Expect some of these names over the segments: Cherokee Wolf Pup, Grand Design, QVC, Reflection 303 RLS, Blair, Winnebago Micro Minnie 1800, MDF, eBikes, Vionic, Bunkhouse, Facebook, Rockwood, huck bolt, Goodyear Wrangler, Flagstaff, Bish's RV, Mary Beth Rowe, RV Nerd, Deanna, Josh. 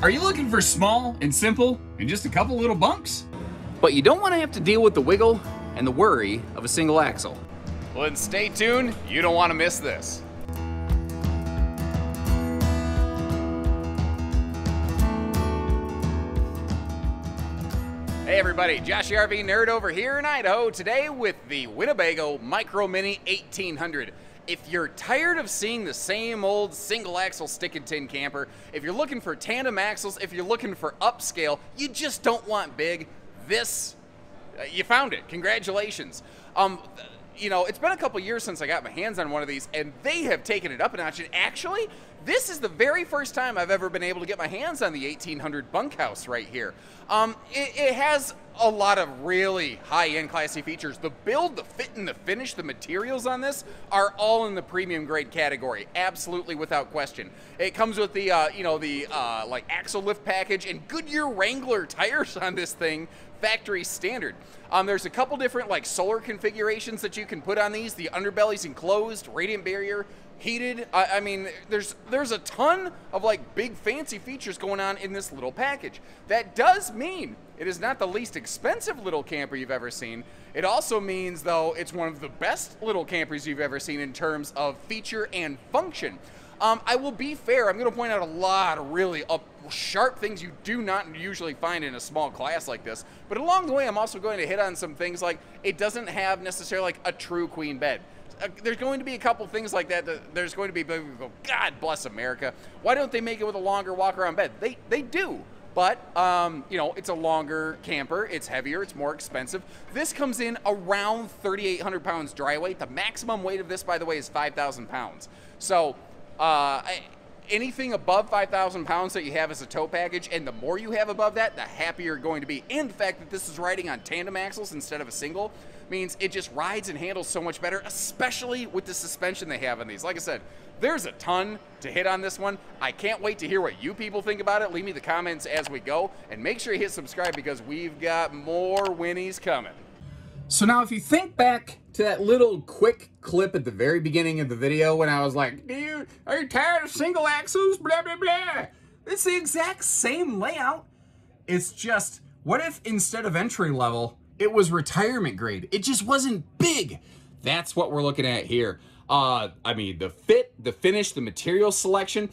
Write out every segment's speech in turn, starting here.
Are you looking for small and simple and just a couple little bunks? But you don't want to have to deal with the wiggle and the worry of a single axle. Well, then stay tuned. You don't want to miss this. Hey everybody, Josh, RV Nerd over here in Idaho today with the Winnebago Micro Minnie 1800. If you're tired of seeing the same old single axle stick and tin camper, if you're looking for tandem axles, if you're looking for upscale, you just don't want big, this, you found it, congratulations. You know, it's been a couple years since I got my hands on one of these, and they have taken it up a notch. And actually, this is the very first time I've ever been able to get my hands on the 1800 bunkhouse right here. It has a lot of really high-end classy features. The build, the fit, and the finish, the materials on this are all in the premium grade category, absolutely without question. It comes with the, you know, the like axle lift package and Goodyear Wrangler tires on this thing, factory standard. There's a couple different like solar configurations that you can put on these. The underbelly's enclosed, radiant barrier, heated. I mean, there's a ton of like big fancy features going on in this little package. That does mean it is not the least expensive little camper you've ever seen. It also means, though, it's one of the best little campers you've ever seen in terms of feature and function. I will be fair, I'm going to point out a lot of really sharp things you do not usually find in a small class like this. But along the way, I'm also going to hit on some things like it doesn't have necessarily like a true queen bed. There's going to be a couple things like that, there's going to be people go, God bless America, why don't they make it with a longer walk around bed? They do. But, you know, it's a longer camper, it's heavier, it's more expensive. This comes in around 3,800 pounds dry weight. The maximum weight of this, by the way, is 5,000 pounds. So, anything above 5,000 pounds that you have as a tow package, and the more you have above that, the happier you're going to be. And the fact that this is riding on tandem axles instead of a single means it just rides and handles so much better, especially with the suspension they have on these. Like I said, there's a ton to hit on this one. I can't wait to hear what you people think about it. Leave me the comments as we go, and make sure you hit subscribe because we've got more Winnies coming. So now if you think back to that little quick clip at the very beginning of the video when I was like, are you tired of single axles, blah, blah, blah. It's the exact same layout. It's just, what if instead of entry level, it was retirement grade? It just wasn't big. That's what we're looking at here. I mean, the fit, the finish, the material selection.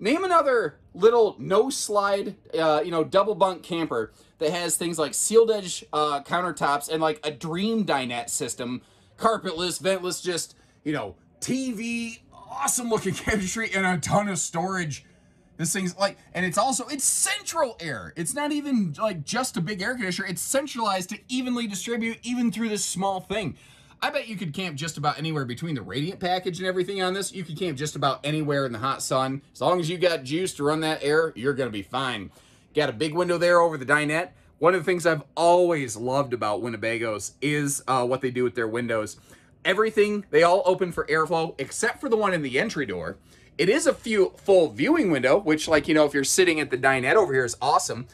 Name another little no-slide, you know, double bunk camper that has things like sealed edge countertops and like a dream dinette system, carpetless, ventless, just, you know, TV, awesome looking cabinetry and a ton of storage. This thing's like, and it's also, it's central air. It's not even like just a big air conditioner. It's centralized to evenly distribute even through this small thing. I bet you could camp just about anywhere between the radiant package and everything on this. You could camp just about anywhere in the hot sun. As long as you got juice to run that air, you're going to be fine. Got a big window there over the dinette. One of the things I've always loved about Winnebagos is what they do with their windows. Everything, they all open for airflow except for the one in the entry door. It is a full viewing window, which, like, you know, if you're sitting at the dinette over here is awesome.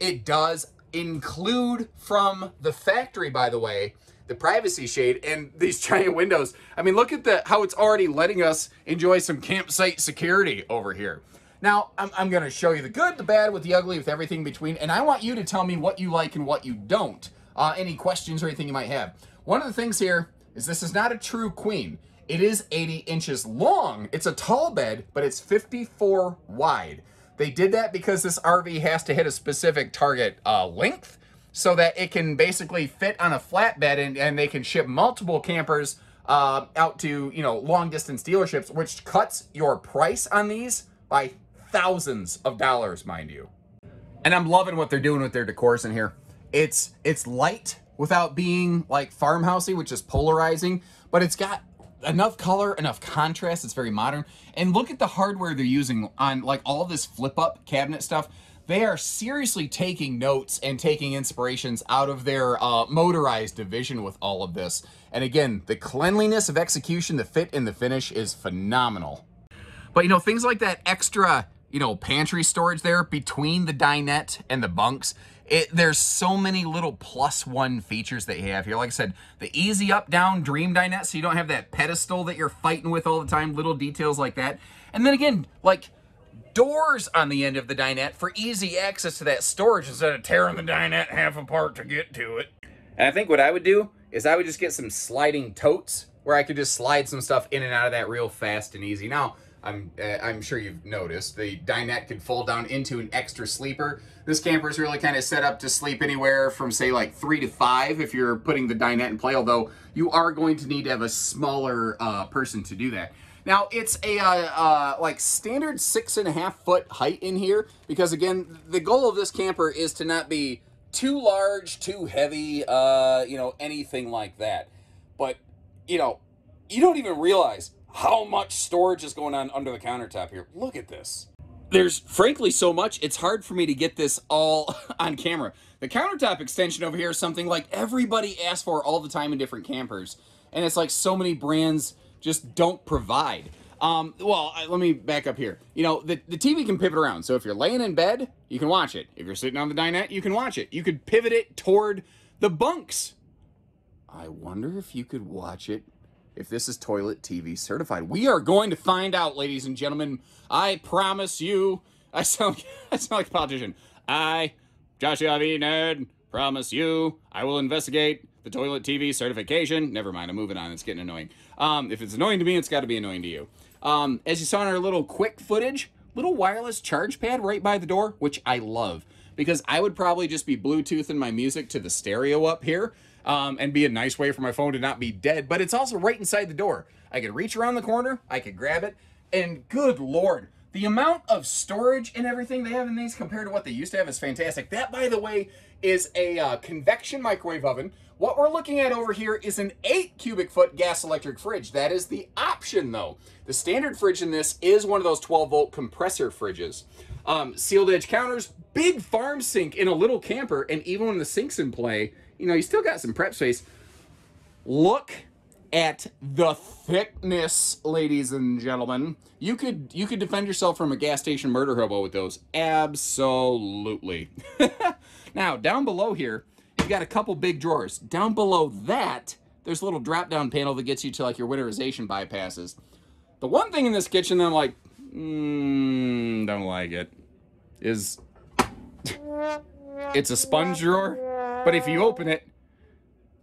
It does include from the factory, by the way, the privacy shade and these giant windows. I mean, look at how it's already letting us enjoy some campsite security over here. Now, I'm going to show you the good, the bad, with the ugly, with everything in between, and I want you to tell me what you like and what you don't. Any questions or anything you might have. One of the things here is this is not a true queen. It is 80 inches long. It's a tall bed, but it's 54 wide. They did that because this RV has to hit a specific target length, so that it can basically fit on a flatbed, and they can ship multiple campers out to, you know, long distance dealerships, which cuts your price on these by thousands of dollars, mind you. And I'm loving what they're doing with their decors in here. It's light without being like farmhousey, which is polarizing, but it's got enough color, enough contrast. It's very modern. And look at the hardware they're using on like all this flip up cabinet stuff. They are seriously taking notes and taking inspirations out of their motorized division with all of this. And again, the cleanliness of execution, the fit and the finish is phenomenal. But, you know, things like that extra, you know, pantry storage there between the dinette and the bunks, there's so many little plus one features that you have here. Like I said, the easy up down dream dinette, so you don't have that pedestal that you're fighting with all the time, little details like that. And then again, like, doors on the end of the dinette for easy access to that storage instead of tearing the dinette half apart to get to it. And I think what I would do is I would just get some sliding totes where I could just slide some stuff in and out of that real fast and easy. Now, I'm sure you've noticed the dinette could fold down into an extra sleeper. This camper is really kind of set up to sleep anywhere from, say, like 3 to 5 if you're putting the dinette in play, although you are going to need to have a smaller person to do that. Now, it's a like standard 6.5 foot height in here because, again, the goal of this camper is to not be too large, too heavy, you know, anything like that. But, you know, you don't even realize how much storage is going on under the countertop here. Look at this. There's frankly so much, it's hard for me to get this all on camera. The countertop extension over here is something like everybody asks for all the time in different campers. And it's like so many brands just don't provide. Let me back up here. You know, the TV can pivot around. So if you're laying in bed, you can watch it. If you're sitting on the dinette, you can watch it. You could pivot it toward the bunks. I wonder if you could watch it if this is toilet TV certified. We are going to find out, ladies and gentlemen. I promise you. I sound like a politician. I, Josh the RV Nerd, promise you I will investigate the toilet TV certification. Never mind, I'm moving on. It's getting annoying. If it's annoying to me, it's got to be annoying to you. As you saw in our little quick footage, little wireless charge pad right by the door, which I love because I would probably just be Bluetoothing my music to the stereo up here and be a nice way for my phone to not be dead. But it's also right inside the door. I could reach around the corner. I could grab it. And good Lord, the amount of storage and everything they have in these compared to what they used to have is fantastic. That, by the way, is a convection microwave oven. What we're looking at over here is an 8 cubic foot gas electric fridge. That is the option, though. The standard fridge in this is one of those 12-volt compressor fridges. Sealed edge counters, big farm sink in a little camper, and even when the sink's in play, you know, you still got some prep space. Look at the thickness, ladies and gentlemen. You could defend yourself from a gas station murder hobo with those. Absolutely. Now, down below here, you've got a couple big drawers. Down below that, there's a little drop-down panel that gets you to, like, your winterization bypasses. The one thing in this kitchen that I'm like, don't like it, is it's a sponge drawer, but if you open it,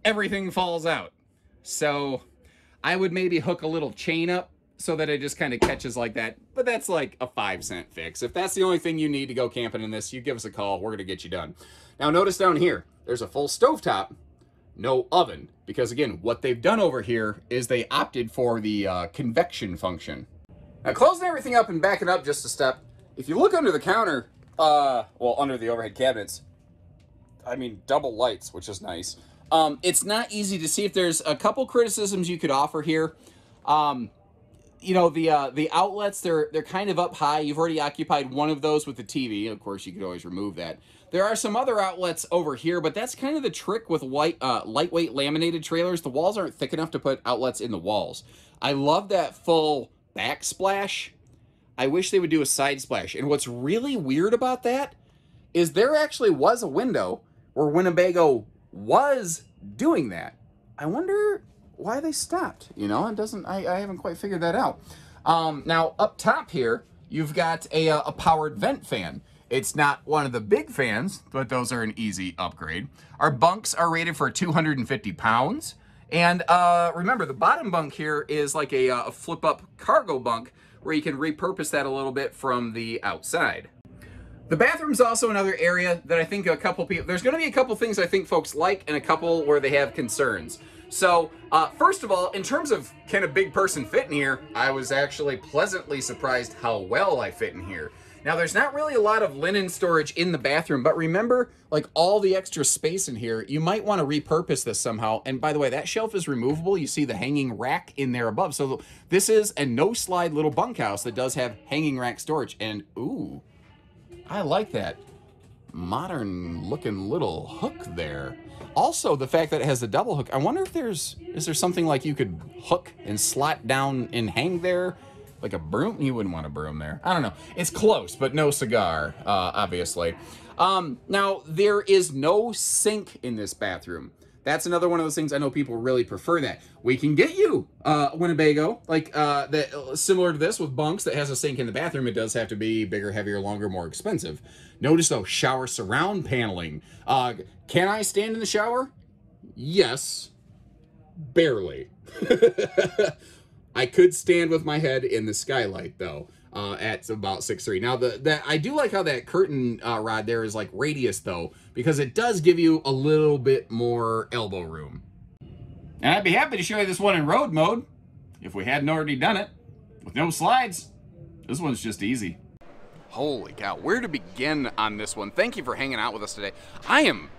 everything falls out. So I would maybe hook a little chain up so that it just kind of catches like that. But that's like a 5-cent fix. If that's the only thing you need to go camping in this, you give us a call. We're going to get you done. Now notice down here, there's a full stovetop, no oven. Because again, what they've done over here is they opted for the convection function. Now closing everything up and backing up just a step, if you look under the counter, under the overhead cabinets, I mean, double lights, which is nice. It's not easy to see. If there's a couple criticisms you could offer here. You know, the outlets, they're kind of up high. You've already occupied one of those with the TV. Of course, you could always remove that. There are some other outlets over here, but that's kind of the trick with lightweight laminated trailers. The walls aren't thick enough to put outlets in the walls. I love that full backsplash. I wish they would do a side splash. And what's really weird about that is there actually was a window where Winnebago was doing that. I wonder why they stopped. You know, it doesn't, I haven't quite figured that out. Now up top here, you've got a powered vent fan. It's not one of the big fans, but those are an easy upgrade. Our bunks are rated for 250 pounds. And remember, the bottom bunk here is like a flip up cargo bunk where you can repurpose that a little bit from the outside. The bathroom's also another area that I think a couple people, there's going to be a couple things I think folks like and a couple where they have concerns. So, first of all, in terms of can a big person fit in here, I was actually pleasantly surprised how well I fit in here. Now, there's not really a lot of linen storage in the bathroom, but remember, like, all the extra space in here, you might want to repurpose this somehow. And by the way, that shelf is removable. You see the hanging rack in there above. So this is a no-slide little bunkhouse that does have hanging rack storage. And, ooh, I like that modern looking little hook there. Also, the fact that it has a double hook, I wonder if is there something like you could hook and slot down and hang there? Like a broom? You wouldn't want a broom there. I don't know. It's close, but no cigar, obviously. Now, there is no sink in this bathroom. That's another one of those things. I know people really prefer that. We can get you Winnebago, like that, similar to this with bunks that has a sink in the bathroom. It does have to be bigger, heavier, longer, more expensive. Notice though, shower surround paneling. Can I stand in the shower? Yes, barely. I could stand with my head in the skylight though. At about 6'3". Now, I do like how that curtain rod there is like radius though, because it does give you a little bit more elbow room. And I'd be happy to show you this one in road mode if we hadn't already done it. With no slides, this one's just easy. Holy cow, where to begin on this one? Thank you for hanging out with us today. I am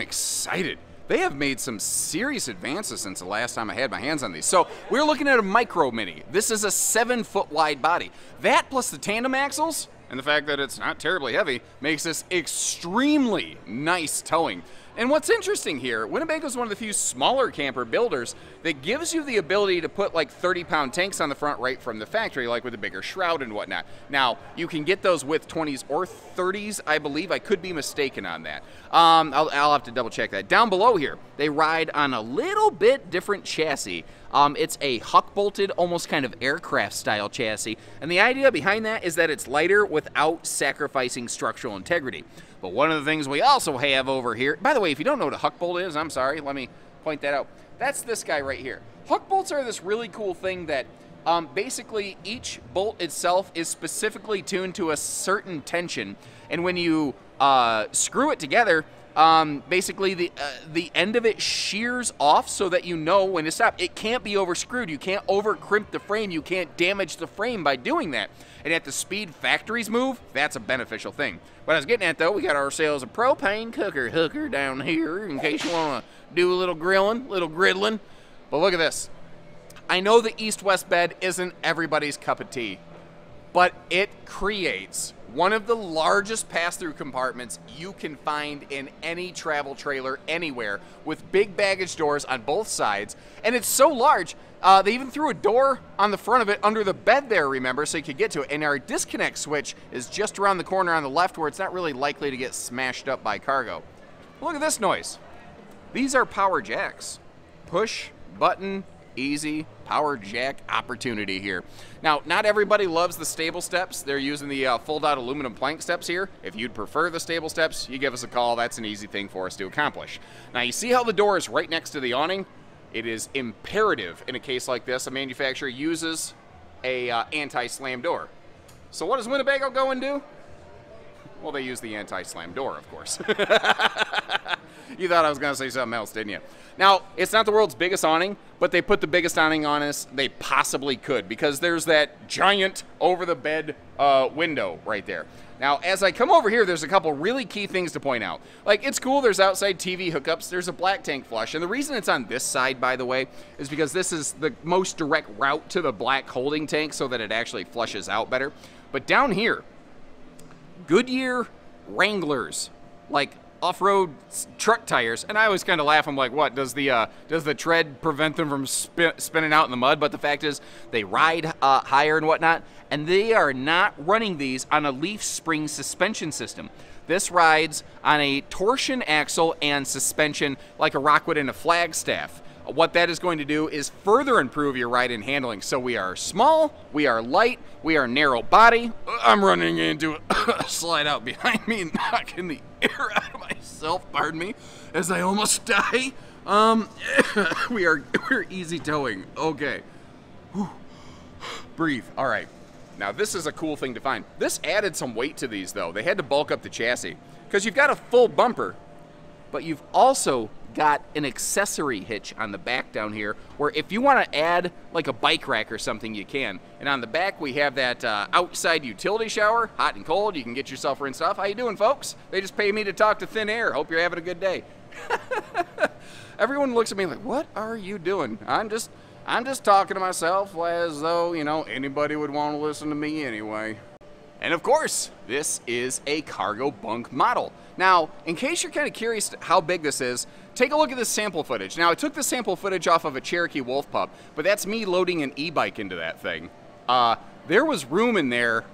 excited. They have made some serious advances since the last time I had my hands on these. So we're looking at a Micro Mini. This is a 7-foot wide body. That plus the tandem axles and the fact that it's not terribly heavy makes this extremely nice towing. And what's interesting here, Winnebago is one of the few smaller camper builders that gives you the ability to put like 30-pound tanks on the front right from the factory, like with a bigger shroud and whatnot. Now, you can get those with 20s or 30s, I believe. I could be mistaken on that. I'll have to double check that. Down below here, they ride on a little bit different chassis. It's a huck-bolted, almost kind of aircraft-style chassis. And the idea behind that is that it's lighter without sacrificing structural integrity. But one of the things we also have over here, by the way, if you don't know what a huck bolt is, I'm sorry, let me point that out. That's this guy right here. Huck bolts are this really cool thing that basically each bolt itself is specifically tuned to a certain tension. And when you screw it together, basically the end of it shears off so that you know when to stop. It can't be overscrewed. You can't over-crimp the frame. You can't damage the frame by doing that. And at the speed factories move, that's a beneficial thing. What I was getting at though, we got ourselves a propane cooker hooker down here in case you want to do a little grilling, little griddling. But look at this. I know the east-west bed isn't everybody's cup of tea, but it creates one of the largest pass-through compartments you can find in any travel trailer anywhere, with big baggage doors on both sides. And it's so large, they even threw a door on the front of it under the bed there, remember, so you could get to it. And our disconnect switch is just around the corner on the left, where it's not really likely to get smashed up by cargo. Look at this noise. These are power jacks. Push button, easy power jack opportunity here. Now, not everybody loves the stable steps. They're using the fold-out aluminum plank steps here. If you'd prefer the stable steps, you give us a call. That's an easy thing for us to accomplish. Now, you see how the door is right next to the awning? It is imperative in a case like this, a manufacturer uses a anti-slam door. So what does Winnebago go and do? Well, they use the anti-slam door, of course. You thought I was going to say something else, didn't you? Now, it's not the world's biggest awning, but they put the biggest awning on us they possibly could, because there's that giant over-the-bed window right there. Now, as I come over here, there's a couple really key things to point out. Like, it's cool, there's outside TV hookups, there's a black tank flush, and the reason it's on this side, by the way, is because this is the most direct route to the black holding tank so that it actually flushes out better. But down here, Goodyear Wranglers, like off-road truck tires, and I always kind of laugh. I'm like, what does the tread prevent them from spinning out in the mud? But the fact is, they ride higher and whatnot, and they are not running these on a leaf spring suspension system. This rides on a torsion axle and suspension like a Rockwood and a Flagstaff. What that is going to do is further improve your ride and handling. So we are small, we are light, we are narrow body. I'm running into a slide out behind me and knocking the air out of myself, pardon me, as I almost die. We're easy towing, okay. Whew. Breathe, all right. Now this is a cool thing to find. This added some weight to these though. They had to bulk up the chassis because you've got a full bumper, but you've also got an accessory hitch on the back down here, where if you want to add like a bike rack or something, you can. And on the back we have that outside utility shower, hot and cold. You can get yourself rinsed off. How you doing, folks? They just pay me to talk to thin air. Hope you're having a good day. Everyone looks at me like, what are you doing? I'm just talking to myself as though, you know, anybody would want to listen to me anyway. And of course, this is a cargo bunk model. Now, in case you're kind of curious how big this is, take a look at this sample footage. Now, I took the sample footage off of a Cherokee Wolf Pup, but that's me loading an e-bike into that thing. There was room in there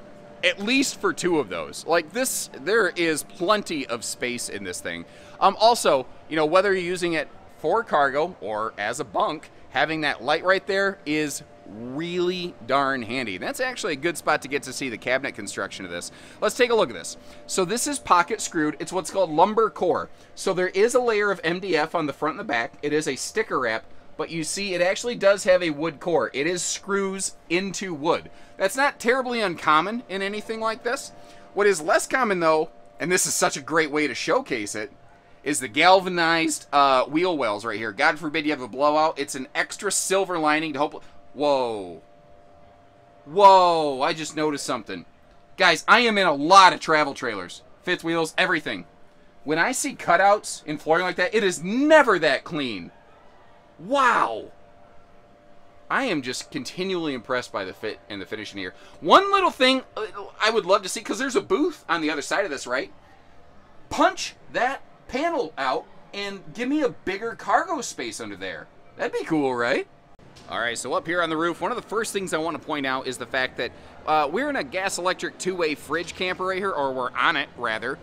at least for two of those. Like this, there is plenty of space in this thing. Also, you know, whether you're using it for cargo or as a bunk, having that light right there is really darn handy. That's actually a good spot to get to see the cabinet construction of this. Let's take a look at this. So this is pocket screwed. It's what's called lumber core. So there is a layer of MDF on the front and the back. It is a sticker wrap, but you see it actually does have a wood core. It is screws into wood. That's not terribly uncommon in anything like this. What is less common though, and this is such a great way to showcase it, is the galvanized wheel wells right here. God forbid you have a blowout. It's an extra silver lining to hope. Whoa. Whoa, I just noticed something. Guys, I am in a lot of travel trailers. Fifth wheels, everything. When I see cutouts in flooring like that, it is never that clean. Wow. I am just continually impressed by the fit and the finish in here. One little thing I would love to see, because there's a booth on the other side of this, right? Punch that panel out and give me a bigger cargo space under there. That'd be cool, right? All right, so up here on the roof, one of the first things I want to point out is the fact that we're in a gas-electric two-way fridge camper right here, or we're on it, rather.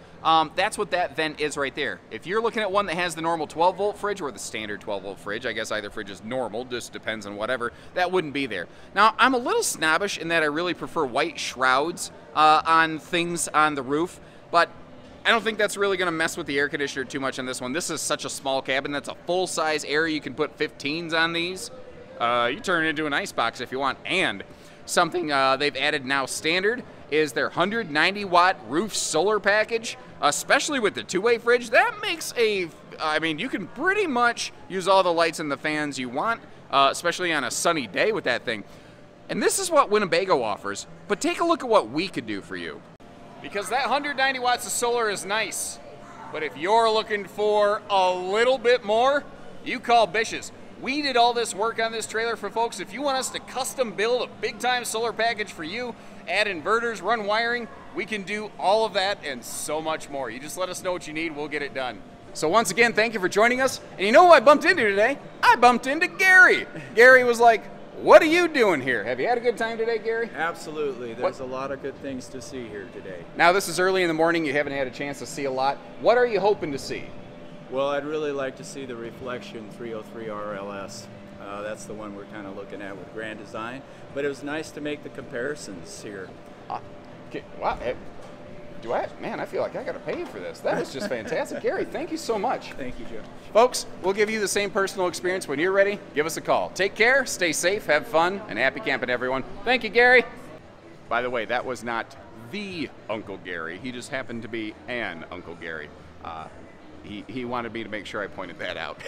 That's what that vent is right there. If you're looking at one that has the normal 12-volt fridge or the standard 12-volt fridge, I guess either fridge is normal, just depends on whatever, that wouldn't be there. Now, I'm a little snobbish in that I really prefer white shrouds on things on the roof, but I don't think that's really going to mess with the air conditioner too much on this one. This is such a small cabin. That's a full-size area. You can put 15s on these. You turn it into an icebox if you want. And something they've added now standard is their 190-watt roof solar package, especially with the two-way fridge. That makes a, I mean, you can pretty much use all the lights and the fans you want, especially on a sunny day with that thing. And this is what Winnebago offers, but take a look at what we could do for you. Because that 190 watts of solar is nice, but if you're looking for a little bit more, you call Bishs. We did all this work on this trailer for folks. If you want us to custom build a big time solar package for you, add inverters, run wiring, we can do all of that and so much more. You just let us know what you need, we'll get it done. So once again, thank you for joining us. And you know who I bumped into today? I bumped into Gary. Gary was like, what are you doing here? Have you had a good time today, Gary? Absolutely. There's a lot of good things to see here today. Now, this is early in the morning. You haven't had a chance to see a lot. What are you hoping to see? Well, I'd really like to see the Reflection 303 RLS. That's the one we're kind of looking at with Grand Design. But it was nice to make the comparisons here. Okay. Wow. Do I? Man, I feel like I got to pay for this. That was just fantastic. Gary, thank you so much. Thank you, Joe. Folks, we'll give you the same personal experience when you're ready. Give us a call. Take care, stay safe, have fun, and happy camping, everyone. Thank you, Gary. By the way, that was not the Uncle Gary. He just happened to be an Uncle Gary. He wanted me to make sure I pointed that out.